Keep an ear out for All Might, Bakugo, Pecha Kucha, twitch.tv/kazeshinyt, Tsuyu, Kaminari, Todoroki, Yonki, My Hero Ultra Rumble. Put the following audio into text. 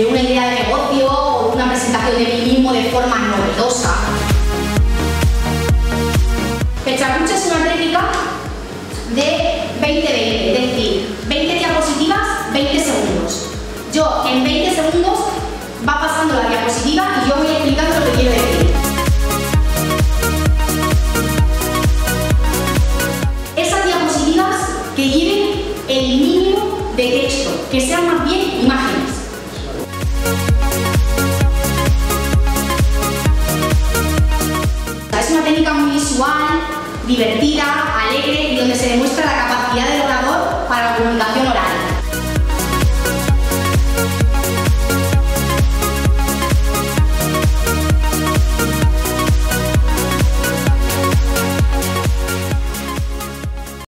de una idea de negocio o una presentación de mí mismo de forma novedosa. Pecha Kucha es una técnica de 20-20, es decir, 20 diapositivas, 20 segundos. Yo en 20 segundos va pasando la diapositiva y yo voy explicando lo que quiero decir. Esas diapositivas que lleven el mínimo de texto, que sean más bien imágenes. Es una técnica muy visual, divertida, alegre y donde se demuestra la capacidad